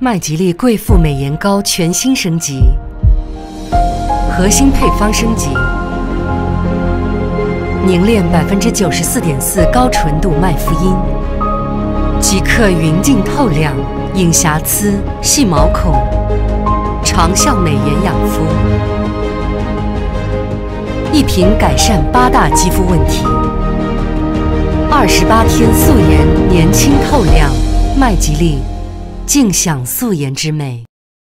麦吉丽贵妇美颜膏全新升级，核心配方升级，凝练94.4%高纯度麦馥茵，即刻匀净透亮，隐瑕疵、细毛孔，长效美颜养肤，一瓶改善8大肌肤问题。 28天素颜，年轻透亮。麦吉丽，尽享素颜之美。